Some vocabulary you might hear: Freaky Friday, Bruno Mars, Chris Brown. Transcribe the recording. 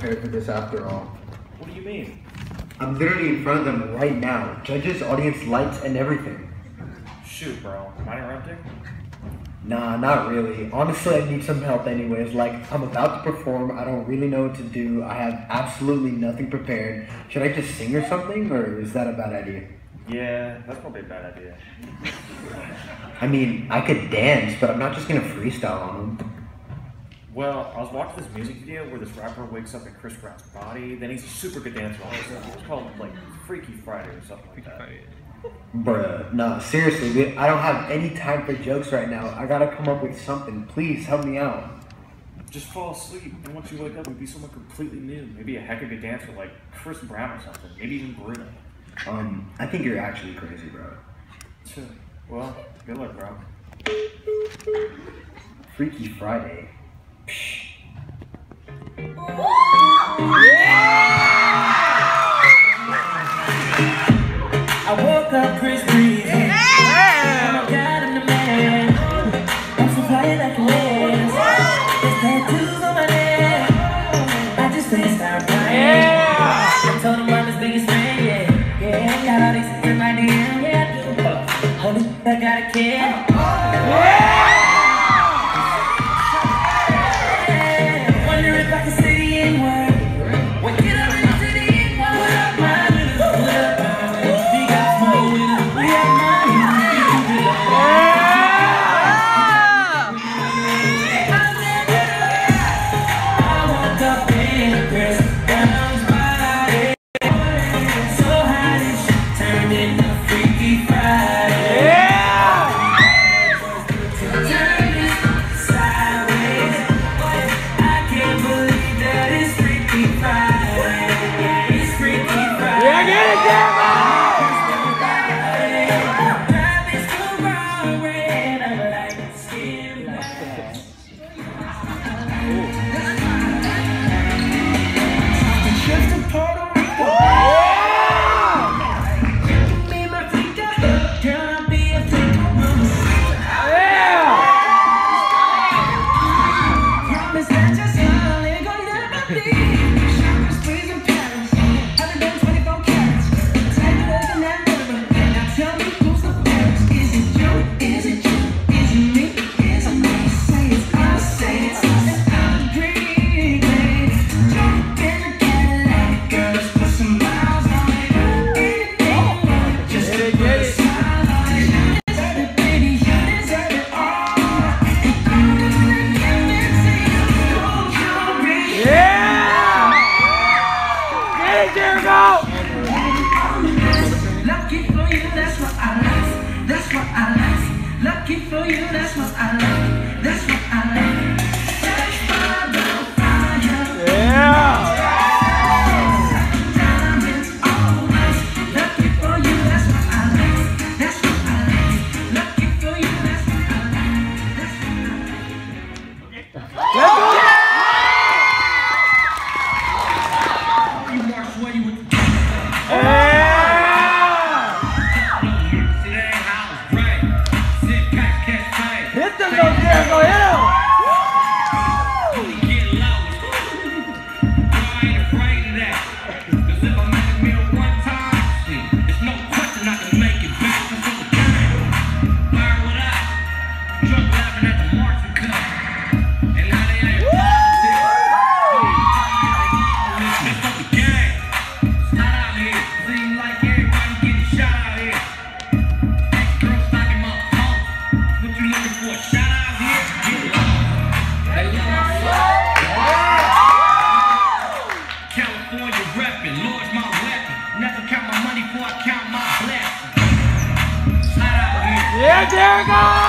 prepared for this after all. What do you mean? I'm literally in front of them right now. Judges, audience, lights, and everything. Shoot, bro. Am I interrupting? Nah, not really. Honestly, I need some help anyways. Like, I'm about to perform. I don't really know what to do. I have absolutely nothing prepared. Should I just sing or something, or is that a bad idea? Yeah, that's probably a bad idea. I mean, I could dance, but I'm not just gonna freestyle on them. Well, I was watching this music video where this rapper wakes up in Chris Brown's body, then he's a super good dancer on himself. It's called, like, Freaky Friday or something like that. Bruh, nah, seriously, dude, I don't have any time for jokes right now. I gotta come up with something. Please, help me out. Just fall asleep, and once you wake up, you'll be someone completely new. Maybe a heck of a dancer like Chris Brown or something. Maybe even Bruno. I think you're actually crazy, bro. Sure. Well, good luck, bro. Freaky Friday. Psh. I woke up Chris Breezy. I'm a god in the man. I'm so flying like a wings. There's tattoos on my neck. I just can't stop crying. I told him I'm his biggest fan, yeah. Yeah, got all these in my DM, yeah, I do. Holy shit, I got a kid. Yeah. There it goes!